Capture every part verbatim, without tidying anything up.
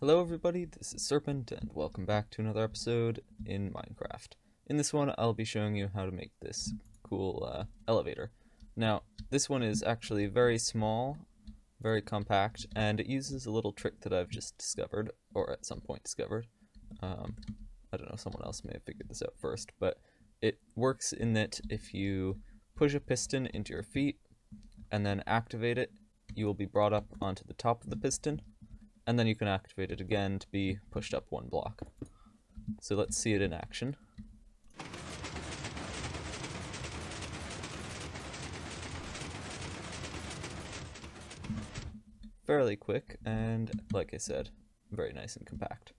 Hello everybody, this is Serpent, and welcome back to another episode in Minecraft. In this one, I'll be showing you how to make this cool uh, elevator. Now, this one is actually very small, very compact, and it uses a little trick that I've just discovered, or at some point discovered. Um, I don't know, someone else may have figured this out first, but it works in that if you push a piston into your feet and then activate it, you will be brought up onto the top of the piston. And then you can activate it again to be pushed up one block. So let's see it in action. Fairly quick, and like I said, very nice and compact.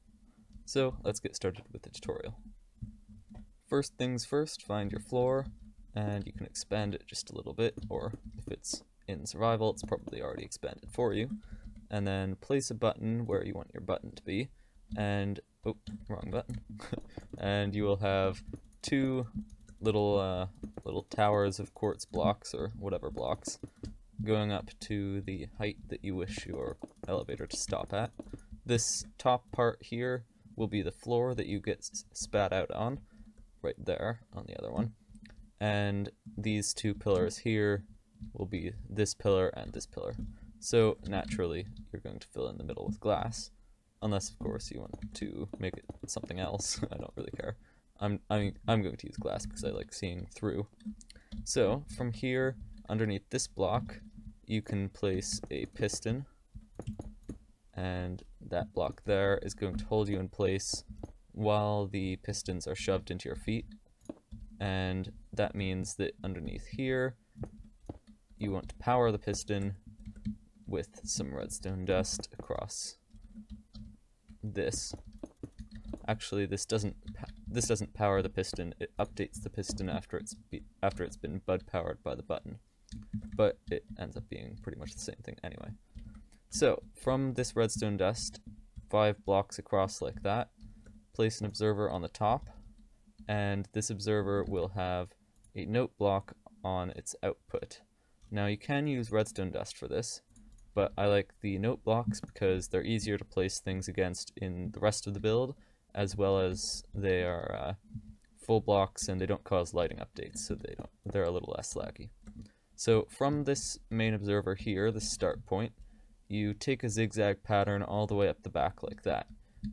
So let's get started with the tutorial. First things first, find your floor, and you can expand it just a little bit, or if it's in survival, it's probably already expanded for you. And then place a button where you want your button to be, and oh, wrong button. And you will have two little uh, little towers of quartz blocks or whatever blocks going up to the height that you wish your elevator to stop at. This top part here will be the floor that you get spat out on, right there on the other one, and these two pillars here will be this pillar and this pillar. So naturally, you're going to fill in the middle with glass, unless of course you want to make it something else. I don't really care. I'm I'm I'm going to use glass because I like seeing through. So from here, underneath this block, you can place a piston, and that block there is going to hold you in place while the pistons are shoved into your feet, and that means that underneath here, you want to power the piston with some redstone dust across this. Actually, this doesn't this doesn't power the piston. It updates the piston after it's be, after it's been bud powered by the button, but it ends up being pretty much the same thing anyway. So from this redstone dust, five blocks across like that, place an observer on the top, and this observer will have a note block on its output. Now you can use redstone dust for this, but I like the note blocks because they're easier to place things against in the rest of the build, as well as they are uh, full blocks and they don't cause lighting updates, so they don't, they're a little less laggy. So from this main observer here, the start point, you take a zigzag pattern all the way up the back like that.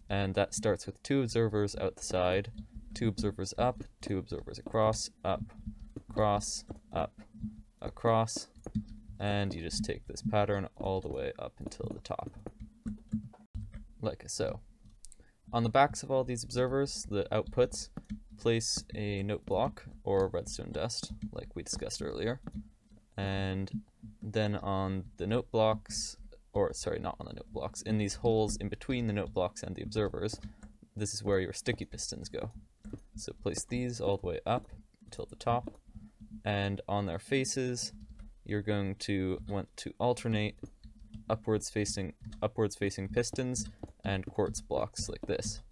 And that starts with two observers out the side, two observers up, two observers across, up, across, up, across, and you just take this pattern all the way up until the top, like so. On the backs of all these observers, the outputs, place a note block or redstone dust, like we discussed earlier, and then on the note blocks, or sorry, not on the note blocks, in these holes in between the note blocks and the observers, this is where your sticky pistons go. So place these all the way up until the top, and on their faces, you're going to want to alternate upwards facing upwards facing pistons and quartz blocks like this.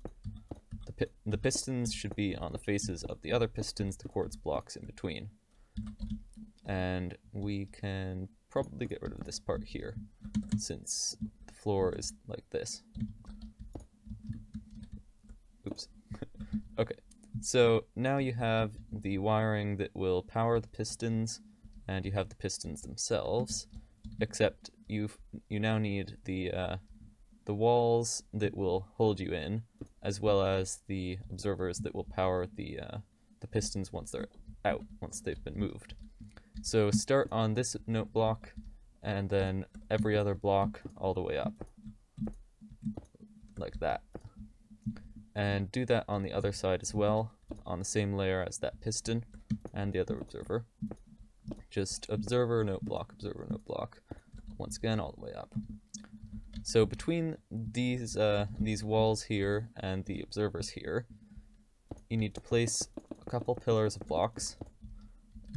The, pi the pistons should be on the faces of the other pistons, the quartz blocks in between. And we can probably get rid of this part here, since the floor is like this. Oops. Okay, so now you have the wiring that will power the pistons, and you have the pistons themselves, except you you now need the uh, the walls that will hold you in, as well as the observers that will power the uh, the pistons once they're out, once they've been moved. So start on this note block, and then every other block all the way up, like that. And do that on the other side as well, on the same layer as that piston and the other observer. Just observer, note block, observer, note block, once again all the way up. So between these uh, these walls here and the observers here, you need to place a couple pillars of blocks.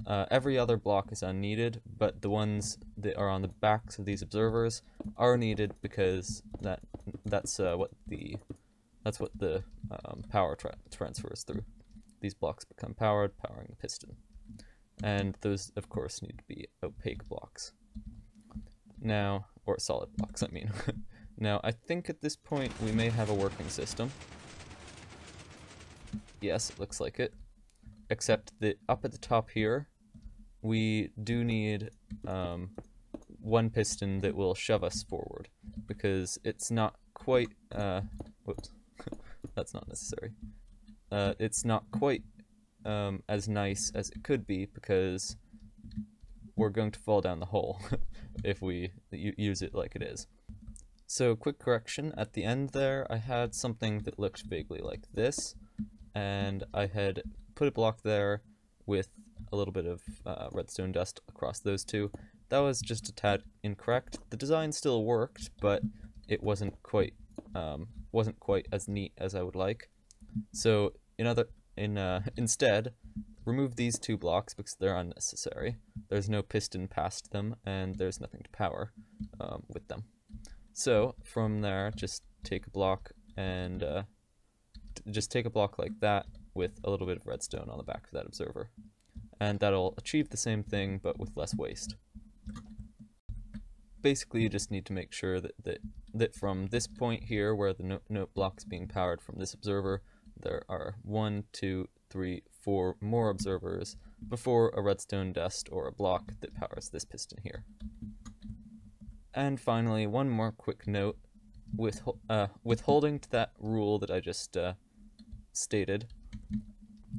Uh, every other block is unneeded, but the ones that are on the backs of these observers are needed because that that's uh, what the that's what the um, power tra transfers through. These blocks become powered, powering the piston. And those, of course, need to be opaque blocks. Now, or solid blocks, I mean. Now, I think at this point we may have a working system. Yes, it looks like it. Except that up at the top here, we do need um, one piston that will shove us forward, because it's not quite, uh, whoops, that's not necessary. Uh, it's not quite um, as nice as it could be, because we're going to fall down the hole if we use it like it is. So, quick correction, at the end there I had something that looked vaguely like this, and I had put a block there with a little bit of uh, redstone dust across those two. That was just a tad incorrect. The design still worked, but it wasn't quite um, wasn't quite as neat as I would like. So in other in uh, instead, remove these two blocks because they're unnecessary. There's no piston past them, and there's nothing to power um, with them. So from there, just take a block and uh, just take a block like that with a little bit of redstone on the back of that observer. And that'll achieve the same thing, but with less waste. Basically, you just need to make sure that, that, that from this point here, where the note, note block is being powered from this observer, there are one, two, three, four more observers before a redstone dust or a block that powers this piston here. And finally, one more quick note. With, uh, withholding to that rule that I just uh, stated,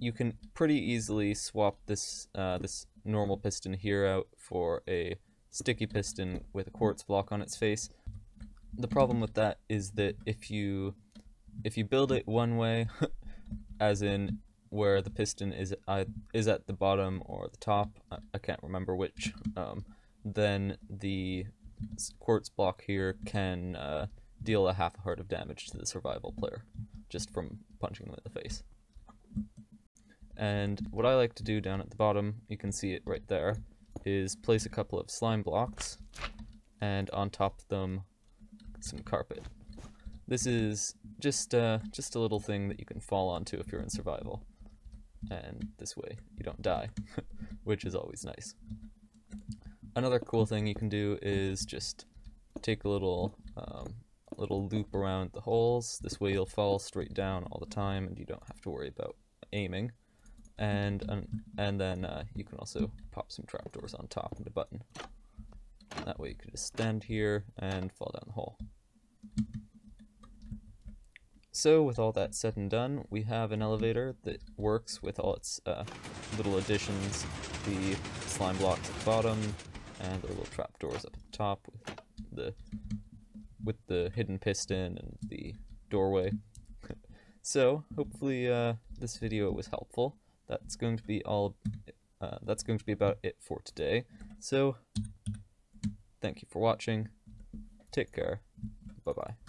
you can pretty easily swap this uh, this normal piston here out for a sticky piston with a quartz block on its face. The problem with that is that if you if you build it one way, as in where the piston is uh, is at the bottom or the top, I, I can't remember which, um, then the quartz block here can uh, deal a half a heart of damage to the survival player just from punching them in the face. And what I like to do down at the bottom, you can see it right there, is place a couple of slime blocks, and on top of them, some carpet. This is just, uh, just a little thing that you can fall onto if you're in survival. And this way, you don't die, which is always nice. Another cool thing you can do is just take a little, um, little loop around the holes. This way you'll fall straight down all the time, and you don't have to worry about aiming. And um, and then uh, you can also pop some trapdoors on top and a button. And that way you can just stand here and fall down the hole. So with all that said and done, we have an elevator that works with all its uh, little additions, the slime blocks at the bottom, and the little trapdoors up at the top with the, with the hidden piston and the doorway. So hopefully uh, this video was helpful. That's going to be all. Uh, that's going to be about it for today. So, thank you for watching. Take care. Bye bye.